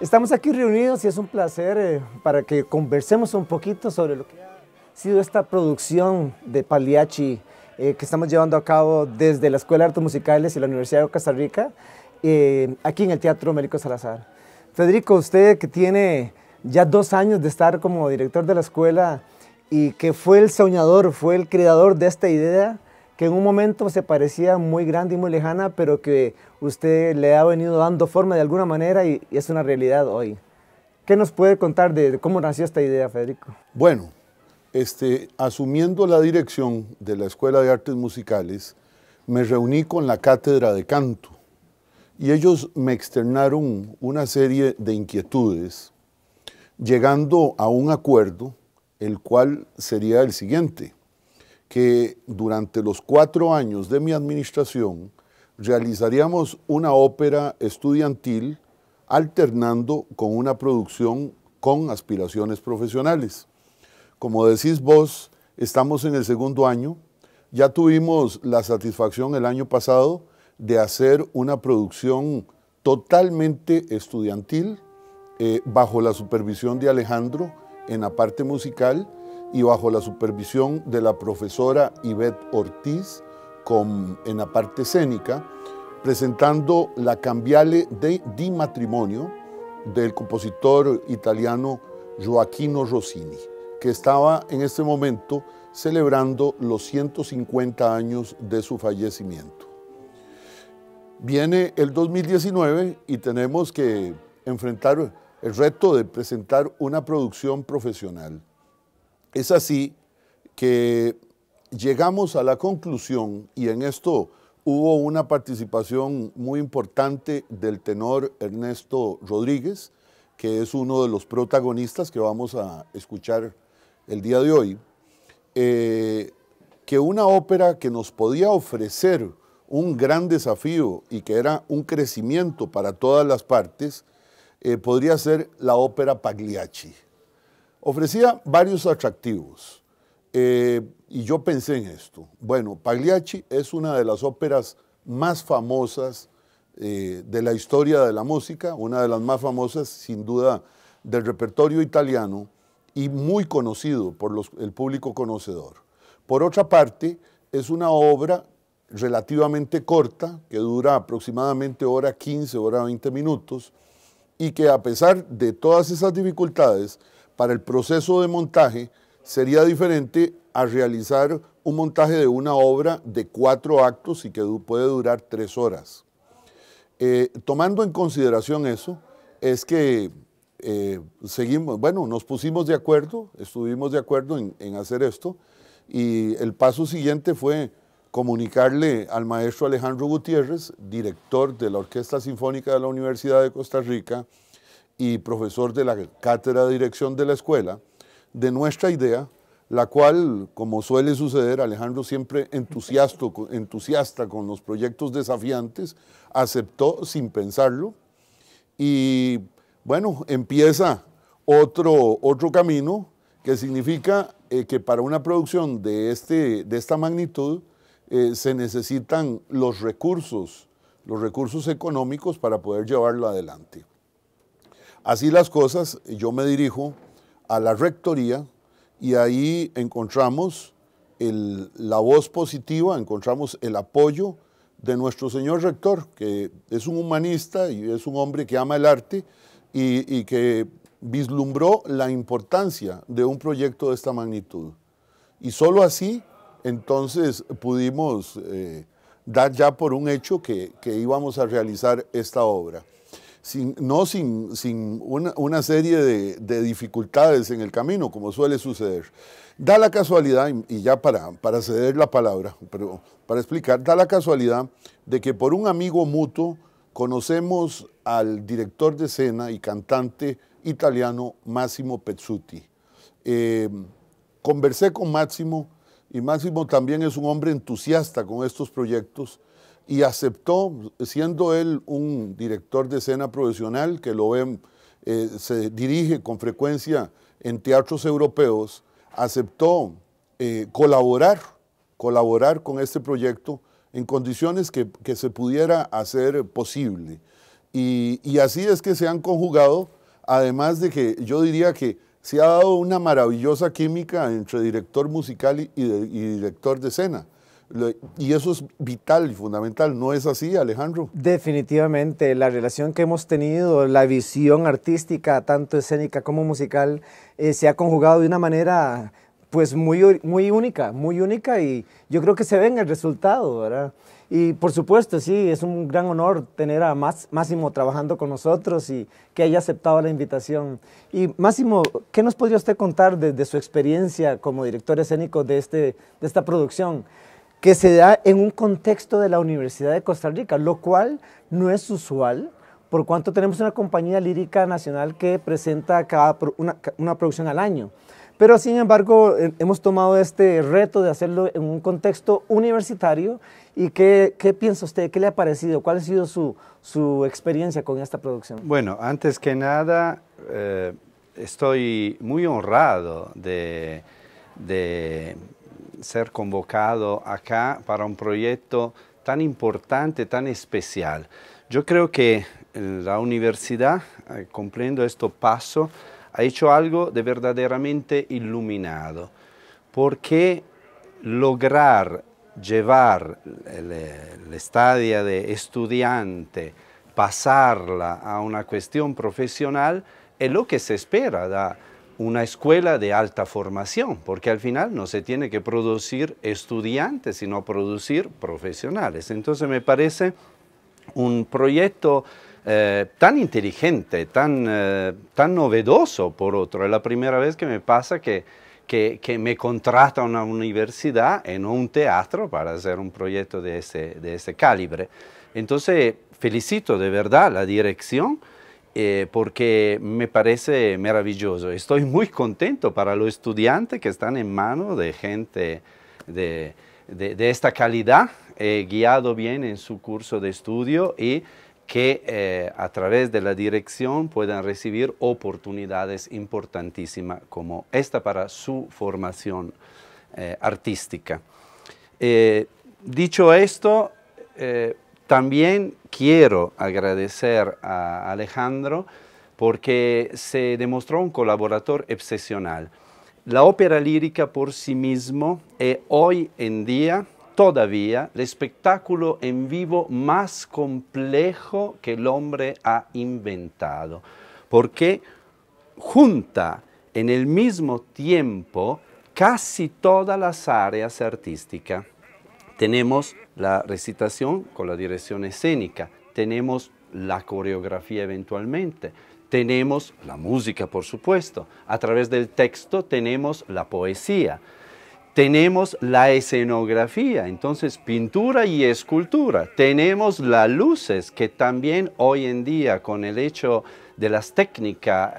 Estamos aquí reunidos y es un placer para que conversemos un poquito sobre lo que ha sido esta producción de Pagliacci que estamos llevando a cabo desde la Escuela de Artes Musicales y la Universidad de Costa Rica, aquí en el Teatro Américo Salazar. Federico, usted que tiene ya 2 años de estar como director de la escuela y que fue el soñador, fue el creador de esta idea, que en un momento se parecía muy grande y muy lejana, pero que usted le ha venido dando forma de alguna manera y es una realidad hoy. ¿Qué nos puede contar de cómo nació esta idea, Federico? Bueno, asumiendo la dirección de la Escuela de Artes Musicales, me reuní con la Cátedra de Canto y ellos me externaron una serie de inquietudes, llegando a un acuerdo, el cual sería el siguiente: que durante los 4 años de mi administración realizaríamos una ópera estudiantil alternando con una producción con aspiraciones profesionales. Como decís vos, estamos en el 2.º año. Ya tuvimos la satisfacción el año pasado de hacer una producción totalmente estudiantil bajo la supervisión de Alejandro en la parte musical y bajo la supervisión de la profesora Yvette Ortiz en la parte escénica, presentando la Cambiale di Matrimonio del compositor italiano Gioacchino Rossini, que estaba en este momento celebrando los 150 años de su fallecimiento. Viene el 2019 y tenemos que enfrentar el reto de presentar una producción profesional. Es así que llegamos a la conclusión, y en esto hubo una participación muy importante del tenor Ernesto Rodríguez, que es uno de los protagonistas que vamos a escuchar el día de hoy, que una ópera que nos podía ofrecer un gran desafío y que era un crecimiento para todas las partes, podría ser la ópera Pagliacci. Ofrecía varios atractivos y yo pensé en esto. Bueno, Pagliacci es una de las óperas más famosas de la historia de la música, una de las más famosas sin duda del repertorio italiano y muy conocido por el público conocedor. Por otra parte, es una obra relativamente corta que dura aproximadamente hora 15, hora 20 minutos y que a pesar de todas esas dificultades, para el proceso de montaje sería diferente a realizar un montaje de una obra de 4 actos y que puede durar 3 horas. Tomando en consideración eso, es que nos pusimos de acuerdo, estuvimos de acuerdo en hacer esto, y el paso siguiente fue comunicarle al maestro Alejandro Gutiérrez, director de la Orquesta Sinfónica de la Universidad de Costa Rica, y profesor de la Cátedra de Dirección de la Escuela, de nuestra idea, la cual, como suele suceder, Alejandro siempre entusiasta con los proyectos desafiantes, aceptó sin pensarlo, y bueno, empieza otro camino que significa que para una producción de esta magnitud se necesitan los recursos económicos para poder llevarla adelante. Así las cosas, yo me dirijo a la rectoría y ahí encontramos la voz positiva, encontramos el apoyo de nuestro señor rector, que es un humanista y es un hombre que ama el arte y que vislumbró la importancia de un proyecto de esta magnitud. Y solo así, entonces, pudimos dar ya por un hecho que íbamos a realizar esta obra. Sin una serie de dificultades en el camino, como suele suceder. Da la casualidad, y ya para ceder la palabra, pero para explicar, da la casualidad de que por un amigo mutuo conocemos al director de escena y cantante italiano Máximo Pezzuti. Conversé con Máximo, y Máximo también es un hombre entusiasta con estos proyectos, y aceptó, siendo él un director de escena profesional que lo ven, se dirige con frecuencia en teatros europeos, aceptó colaborar con este proyecto en condiciones que se pudiera hacer posible. Y así es que se han conjugado, además de que yo diría que se ha dado una maravillosa química entre director musical y director de escena. Y eso es vital y fundamental, ¿no es así, Alejandro? Definitivamente, la relación que hemos tenido, la visión artística, tanto escénica como musical, se ha conjugado de una manera pues muy única, y yo creo que se ve en el resultado, ¿verdad? Y por supuesto, sí, es un gran honor tener a Máximo trabajando con nosotros y que haya aceptado la invitación. Y Máximo, ¿qué nos podría usted contar desde su experiencia como director escénico de esta producción? Que se da en un contexto de la Universidad de Costa Rica, lo cual no es usual, por cuanto tenemos una compañía lírica nacional que presenta una producción al año. Pero sin embargo, hemos tomado este reto de hacerlo en un contexto universitario. ¿Y qué piensa usted? ¿Qué le ha parecido? ¿Cuál ha sido su experiencia con esta producción? Bueno, antes que nada, estoy muy honrado de ser convocado acá para un proyecto tan importante, tan especial. Yo creo que la universidad, cumpliendo este paso, ha hecho algo de verdaderamente iluminado, porque lograr llevar el estadio de estudiante, pasarla a una cuestión profesional, es lo que se espera de una escuela de alta formación, porque al final no se tiene que producir estudiantes, sino producir profesionales. Entonces me parece un proyecto tan inteligente, tan novedoso. Por otro, es la primera vez que me pasa que me contrata una universidad y no un teatro para hacer un proyecto de ese calibre. Entonces felicito de verdad la dirección, porque me parece maravilloso. Estoy muy contento para los estudiantes que están en manos de gente de esta calidad, guiado bien en su curso de estudio, y que a través de la dirección puedan recibir oportunidades importantísimas como esta para su formación artística. Dicho esto, también quiero agradecer a Alejandro, porque se demostró un colaborador excepcional. La ópera lírica por sí mismo es hoy en día todavía el espectáculo en vivo más complejo que el hombre ha inventado, porque junta en el mismo tiempo casi todas las áreas artísticas. Tenemos la recitación con la dirección escénica, tenemos la coreografía eventualmente, tenemos la música, por supuesto, a través del texto tenemos la poesía, tenemos la escenografía, entonces pintura y escultura. Tenemos las luces, que también hoy en día, con el hecho de las técnicas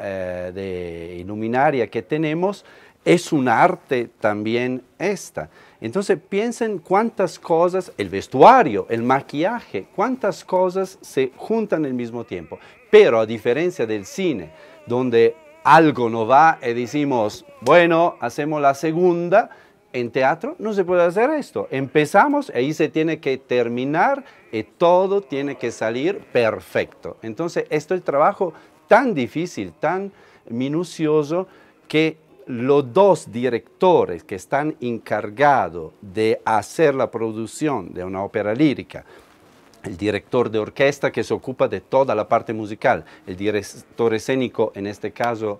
de iluminaria que tenemos, es un arte también esta. Entonces piensen cuántas cosas, el vestuario, el maquillaje, cuántas cosas se juntan al mismo tiempo. Pero a diferencia del cine, donde algo no va y decimos, bueno, hacemos la segunda. En teatro no se puede hacer esto. Empezamos, ahí se tiene que terminar y todo tiene que salir perfecto. Entonces, esto es el trabajo tan difícil, tan minucioso, que los dos directores que están encargados de hacer la producción de una ópera lírica, el director de orquesta que se ocupa de toda la parte musical, el director escénico, en este caso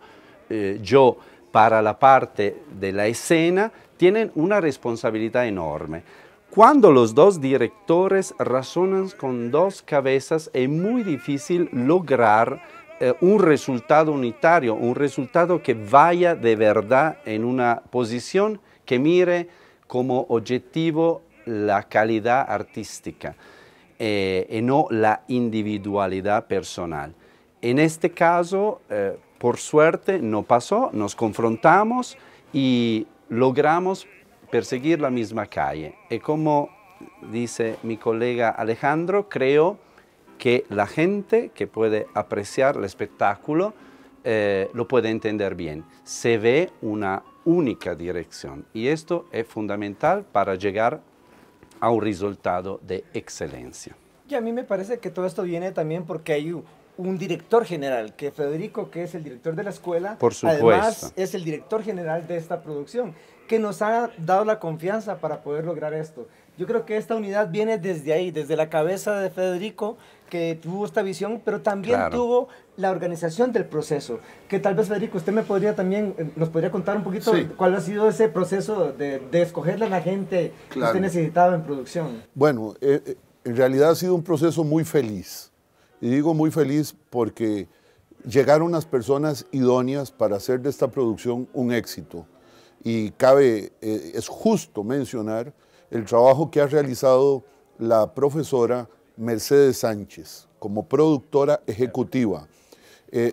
yo, para la parte de la escena, tienen una responsabilidad enorme. Cuando los dos directores razonan con dos cabezas, es muy difícil lograr un resultado unitario, un resultado que vaya de verdad en una posición que mire como objetivo la calidad artística y no la individualidad personal. En este caso, por suerte no pasó, nos confrontamos y logramos perseguir la misma calle. Y como dice mi colega Alejandro, creo que la gente que puede apreciar el espectáculo lo puede entender bien. Se ve una única dirección y esto es fundamental para llegar a un resultado de excelencia. Y a mí me parece que todo esto viene también porque hay un director general, que Federico, que es el director de la escuela, por supuesto, además es el director general de esta producción, que nos ha dado la confianza para poder lograr esto. Yo creo que esta unidad viene desde ahí, desde la cabeza de Federico, que tuvo esta visión, pero también claro, tuvo la organización del proceso, que tal vez, Federico, usted me podría también, nos podría contar un poquito sí, cuál ha sido ese proceso de escogerle a la gente claro, que usted necesitaba en producción. Bueno, en realidad ha sido un proceso muy feliz, y digo muy feliz porque llegaron las personas idóneas para hacer de esta producción un éxito, y cabe, es justo mencionar el trabajo que ha realizado la profesora Mercedes Sánchez como productora ejecutiva.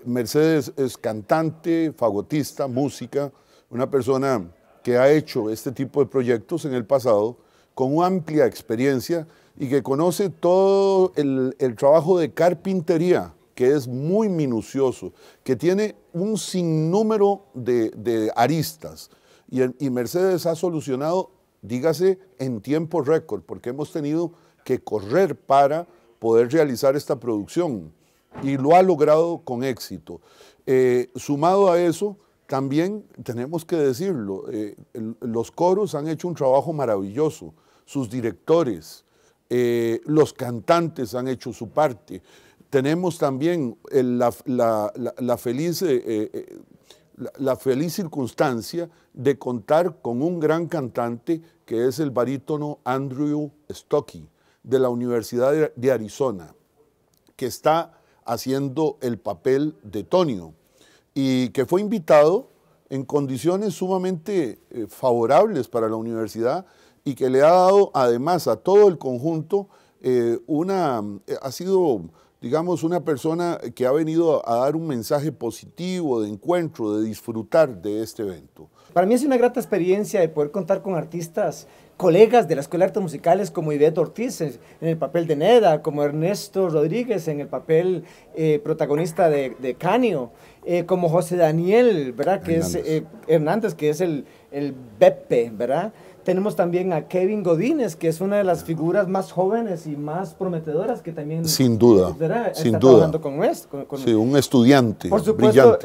Mercedes es cantante, fagotista, música, una persona que ha hecho este tipo de proyectos en el pasado con una amplia experiencia y que conoce todo el trabajo de carpintería, que es muy minucioso, que tiene un sinnúmero de aristas. Y Mercedes ha solucionado, dígase, en tiempo récord, porque hemos tenido que correr para poder realizar esta producción y lo ha logrado con éxito. Sumado a eso, también tenemos que decirlo, los coros han hecho un trabajo maravilloso, sus directores, los cantantes han hecho su parte. Tenemos también la feliz circunstancia de contar con un gran cantante que es el barítono Andrew Stocky de la Universidad de Arizona, que está haciendo el papel de Tonio y que fue invitado en condiciones sumamente favorables para la universidad y que le ha dado además a todo el conjunto ha sido, digamos, una persona que ha venido a dar un mensaje positivo, de encuentro, de disfrutar de este evento. Para mí es una grata experiencia de poder contar con artistas, colegas de la Escuela de Artes Musicales como Yvette Ortiz en el papel de Nedda, como Ernesto Rodríguez en el papel protagonista de Canio, como José Daniel, ¿verdad? Que Hernández. Hernández, que es el Beppe, ¿verdad? Tenemos también a Kevin Godínez, que es una de las figuras más jóvenes y más prometedoras que también... Sin duda, sin duda. Sí, un estudiante brillante. Por supuesto,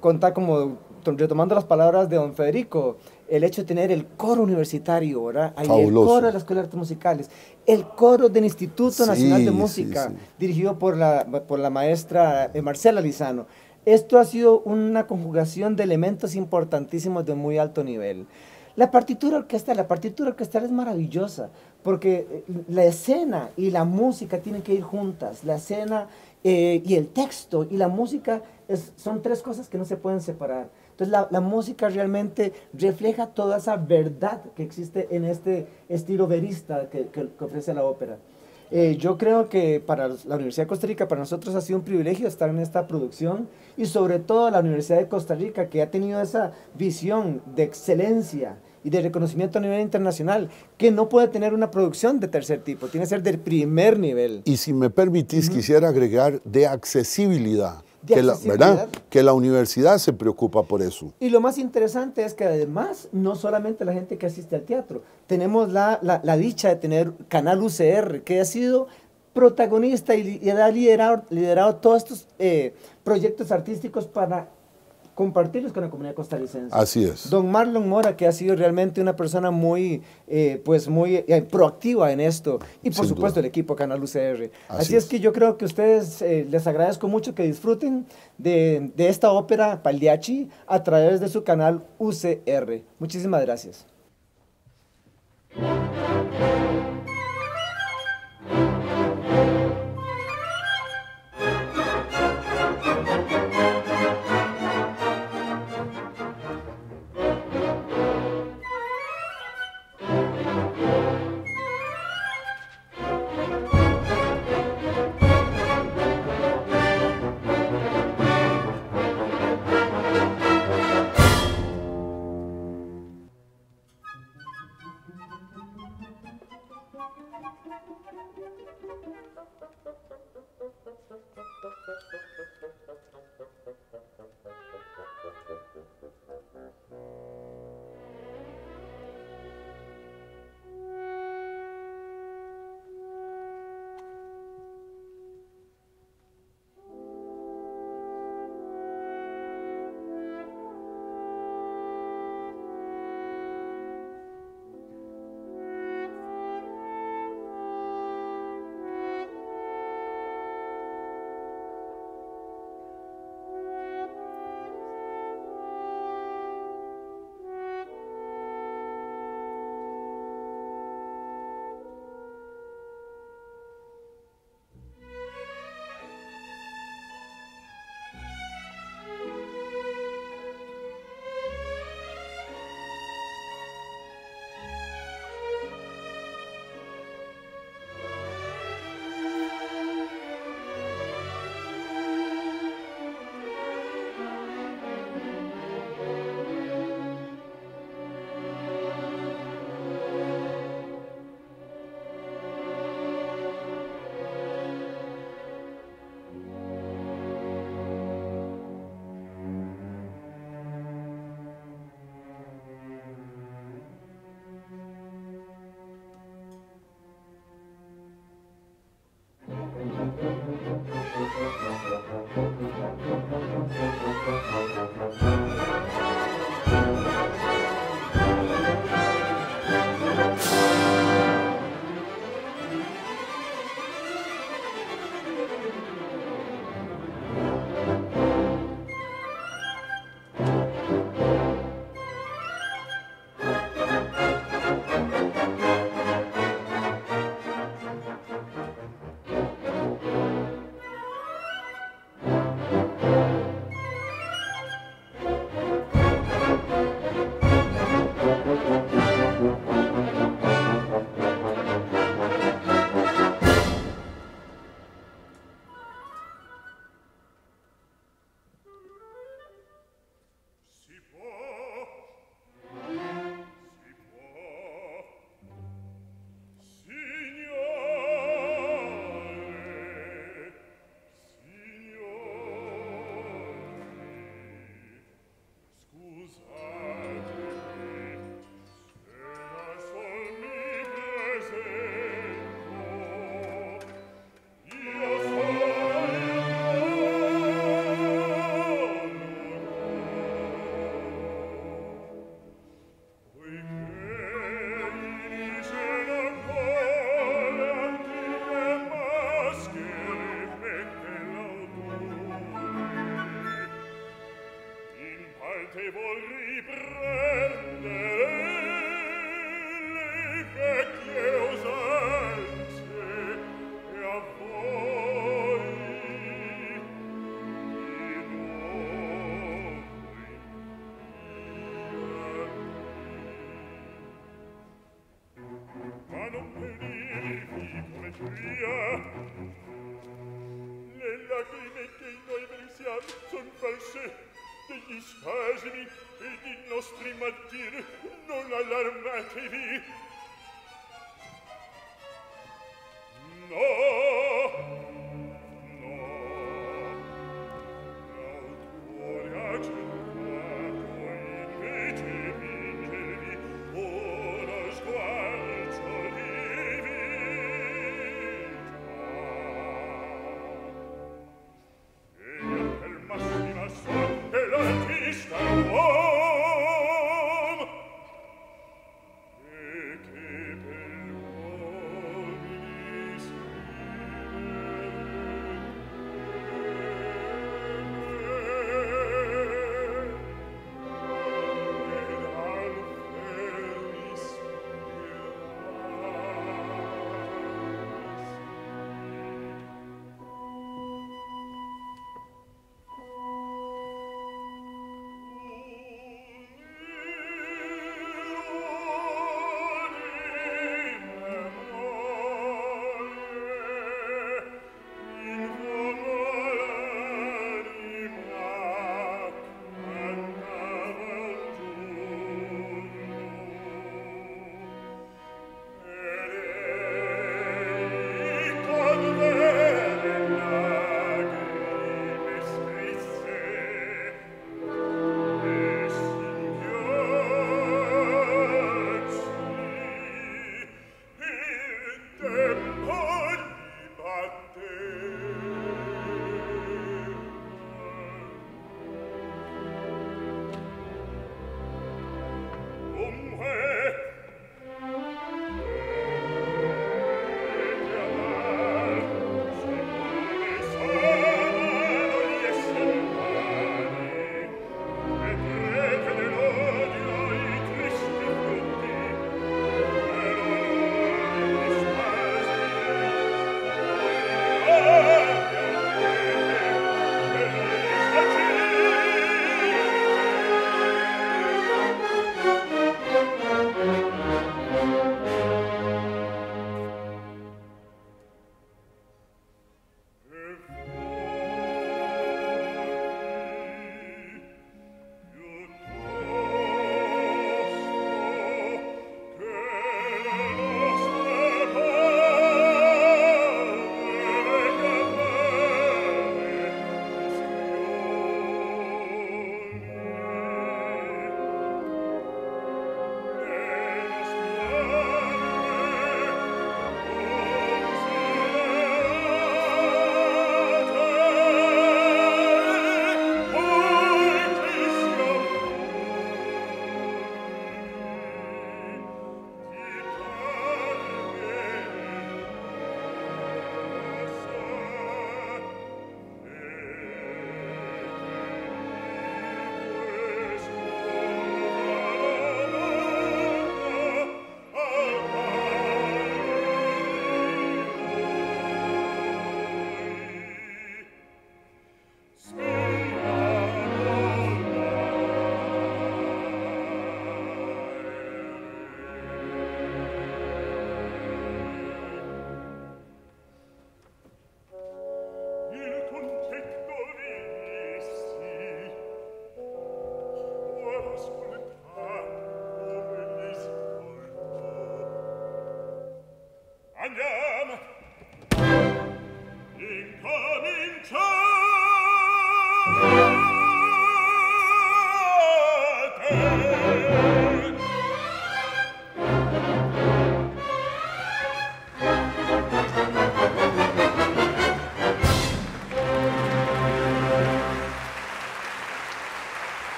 contar como, retomando las palabras de don Federico, el hecho de tener el coro universitario, ¿verdad? Ahí el coro de la Escuela de Artes Musicales, el coro del Instituto Nacional de Música, sí, sí, dirigido por la maestra Marcela Lizano. Esto ha sido una conjugación de elementos importantísimos de muy alto nivel. La partitura orquestal es maravillosa, porque la escena y la música tienen que ir juntas, la escena y el texto y la música son tres cosas que no se pueden separar. Entonces la música realmente refleja toda esa verdad que existe en este estilo verista que ofrece la ópera. Yo creo que para la Universidad de Costa Rica, para nosotros ha sido un privilegio estar en esta producción y sobre todo la Universidad de Costa Rica, que ha tenido esa visión de excelencia y de reconocimiento a nivel internacional, que no puede tener una producción de tercer tipo, tiene que ser del primer nivel. Y si me permitís, quisiera agregar de accesibilidad. Que la universidad se preocupa por eso. Y lo más interesante es que además, no solamente la gente que asiste al teatro, tenemos la dicha de tener Canal UCR, que ha sido protagonista y ha liderado todos estos proyectos artísticos para compartirlos con la comunidad costarricense. Así es. Don Marlon Mora, que ha sido realmente una persona muy, muy proactiva en esto, y por supuesto el equipo Canal UCR. Así es que yo creo que ustedes, les agradezco mucho que disfruten de esta ópera Pagliacci a través de su Canal UCR. Muchísimas gracias.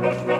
Mostra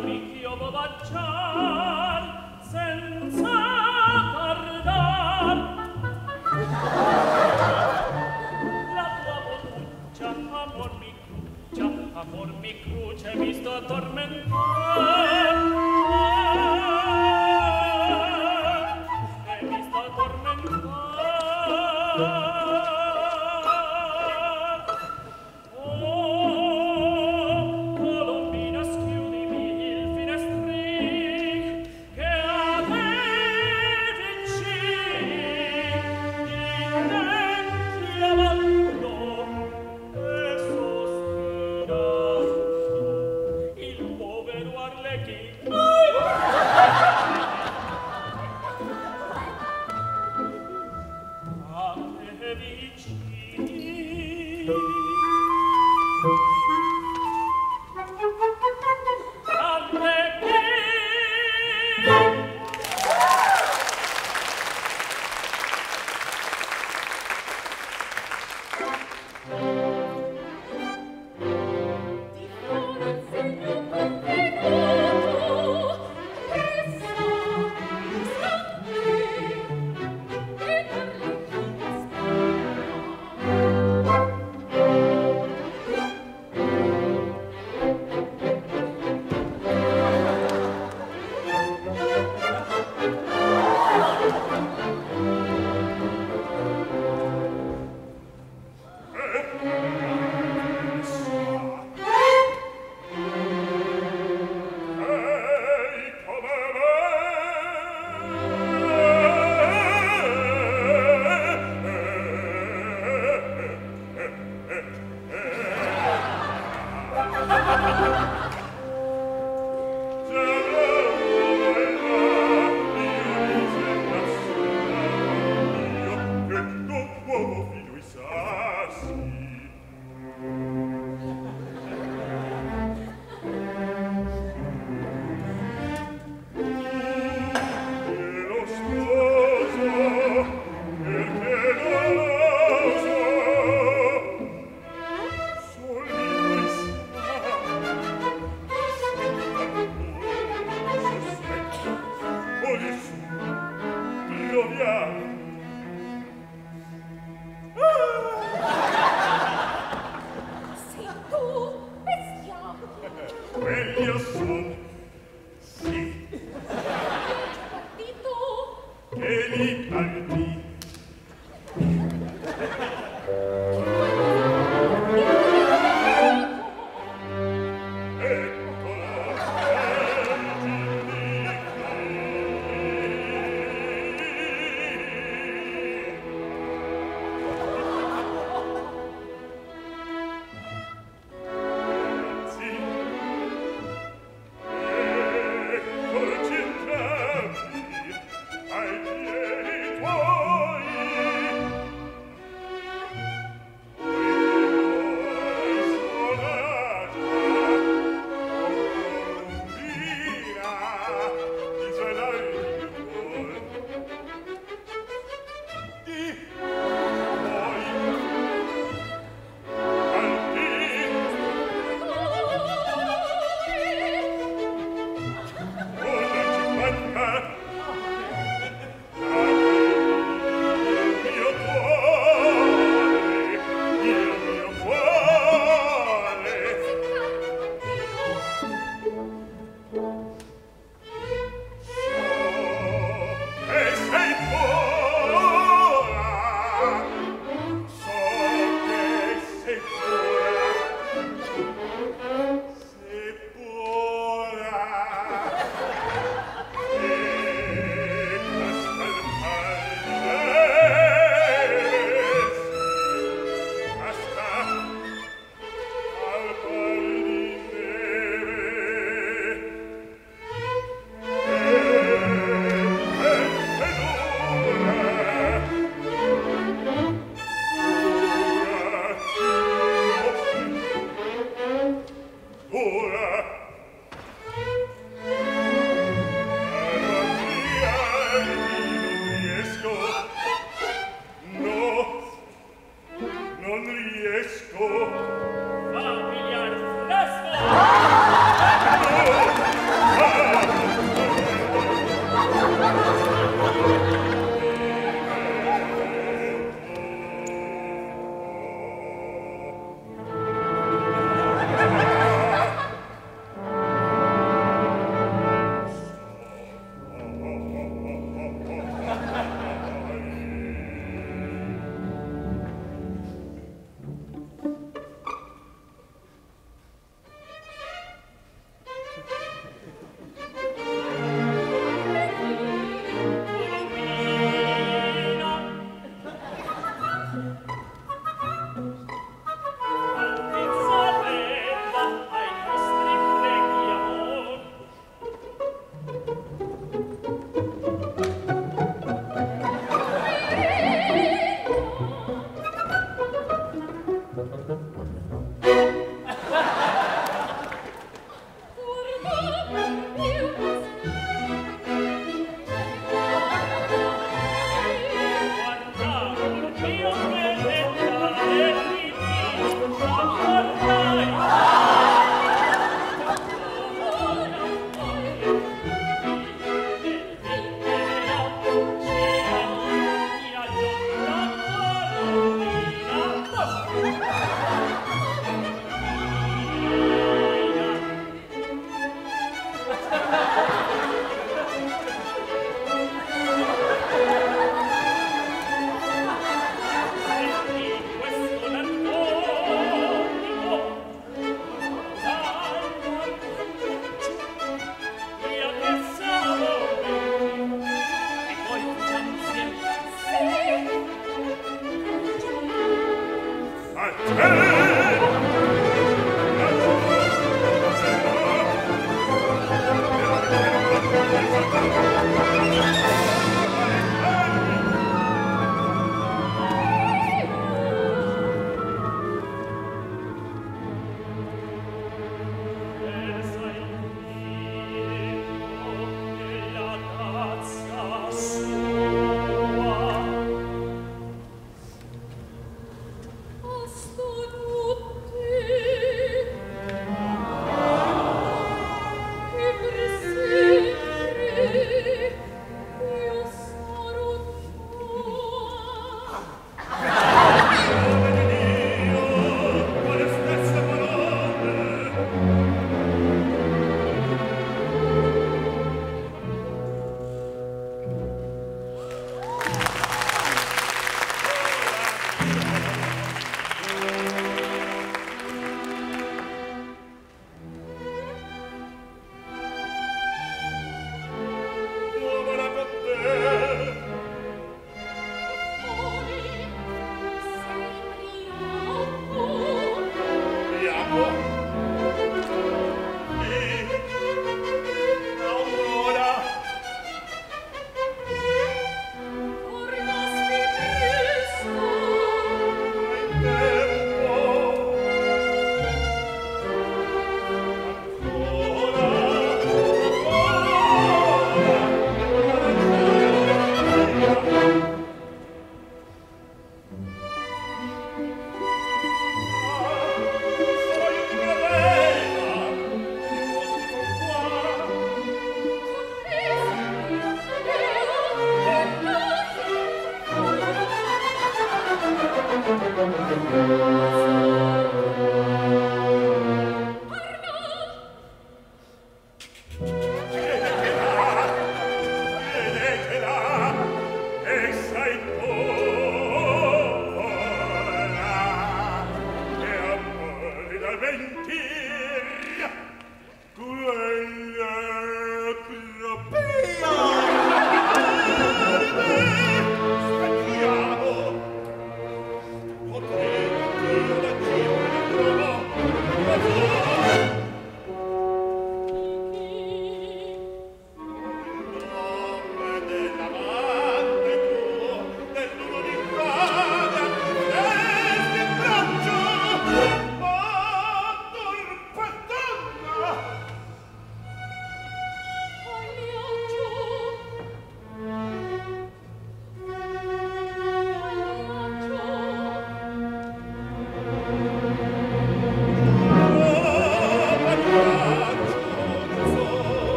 mi chio